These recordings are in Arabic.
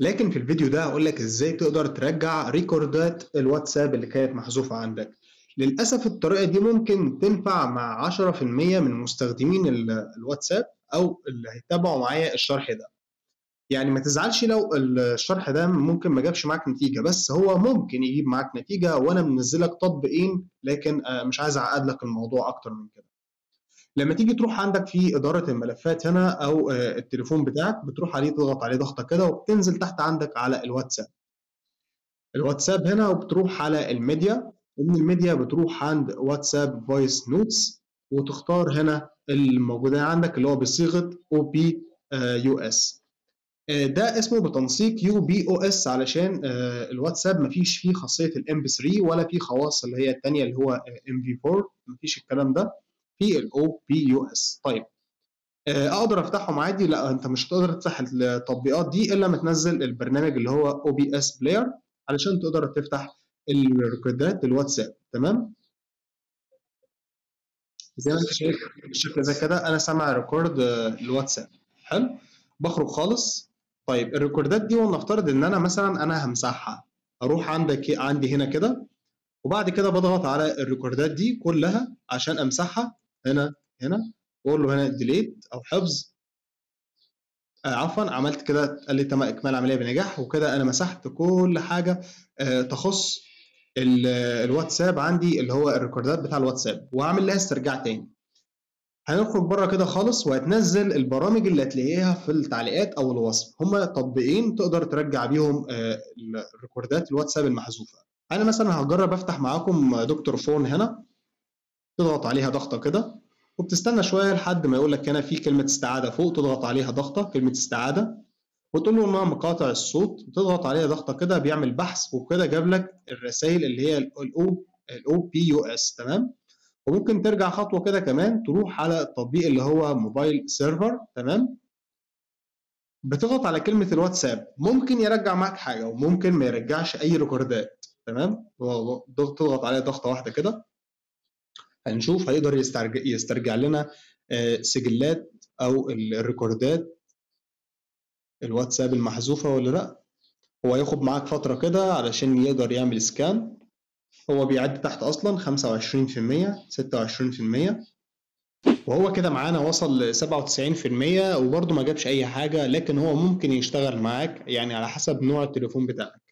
لكن في الفيديو ده هقول لك ازاي تقدر ترجع ريكوردات الواتساب اللي كانت محذوفه عندك. للاسف الطريقه دي ممكن تنفع مع 10% من مستخدمين الواتساب او اللي هيتابعوا معايا الشرح ده. يعني ما تزعلش لو الشرح ده ممكن ما جابش معاك نتيجه، بس هو ممكن يجيب معاك نتيجه وانا منزل لك تطبيقين، لكن مش عايز اعقد لك الموضوع اكتر من كده. لما تيجي تروح عندك في إدارة الملفات هنا أو التليفون بتاعك، بتروح عليه تضغط عليه ضغطة كده وبتنزل تحت عندك على الواتساب هنا، وبتروح على الميديا. من الميديا بتروح عند واتساب فويس نوتس وتختار هنا الموجودة عندك اللي هو بصيغة OPUS، ده اسمه بتنسيق UPOS علشان الواتساب مفيش فيه خاصية MP3 ولا فيه خواص اللي هي التانية اللي هو MP4، مفيش الكلام ده في OPUS. طيب اقدر افتحهم عادي؟ لا، انت مش هتقدر تفتح التطبيقات دي الا لما تنزل البرنامج اللي هو OPS بلاير علشان تقدر تفتح الريكوردات الواتساب. تمام، زي ما انت شايف بالشكل ده كده انا سامع ريكورد الواتساب. حلو، بخرج خالص. طيب الريكوردات دي ولنفترض ان انا مثلا همسحها، اروح عندي هنا كده وبعد كده بضغط على الريكوردات دي كلها عشان امسحها. هنا واقول له هنا ديليت او حفظ. عفوا، عملت كده قال لي تم اكمال العمليه بنجاح، وكده انا مسحت كل حاجه تخص الواتساب عندي اللي هو الريكوردات بتاع الواتساب، وهعمل لها استرجاع تاني. هنخرج بره كده خالص وهتنزل البرامج اللي هتلاقيها في التعليقات او الوصف. هما تطبيقين تقدر ترجع بيهم الريكوردات الواتساب المحذوفه. انا مثلا هجرب افتح معاكم دكتور فون. هنا تضغط عليها ضغطه كده وبتستنى شويه لحد ما يقول لك هنا في كلمه استعاده فوق، تضغط عليها ضغطه كلمه استعاده وتقول له انها مقاطع الصوت، تضغط عليها ضغطه كده بيعمل بحث وكده جاب لك الرسائل اللي هي الOPUS. تمام، وممكن ترجع خطوه كده كمان تروح على التطبيق اللي هو موبايل سيرفر. تمام، بتضغط على كلمه الواتساب، ممكن يرجع معاك حاجه وممكن ما يرجعش اي ريكوردات. تمام، تضغط عليها ضغطه واحده كده هنشوف هيقدر يسترجع لنا سجلات او الريكوردات الواتساب المحذوفه ولا لا. هو هياخد معاك فتره كده علشان يقدر يعمل سكان، هو بيعد تحت اصلا 25% 26%، وهو كده معانا وصل ل 97% وبرده ما جابش اي حاجه، لكن هو ممكن يشتغل معاك يعني على حسب نوع التليفون بتاعك.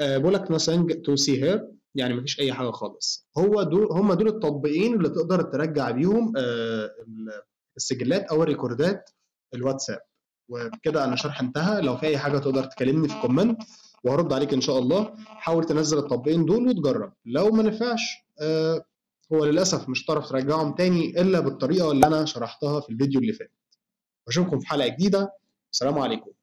بقول لك nothing to see here، يعني مفيش اي حاجه خالص. هم دول التطبيقين اللي تقدر ترجع بيهم السجلات او الريكوردات الواتساب. وبكده انا شرح انتهى. لو في اي حاجه تقدر تكلمني في كومنت وهرد عليك ان شاء الله. حاول تنزل التطبيقين دول وتجرب، لو ما نفعش هو للاسف مش هتعرف ترجعهم تاني الا بالطريقه اللي انا شرحتها في الفيديو اللي فات. واشوفكم في حلقه جديده. السلام عليكم.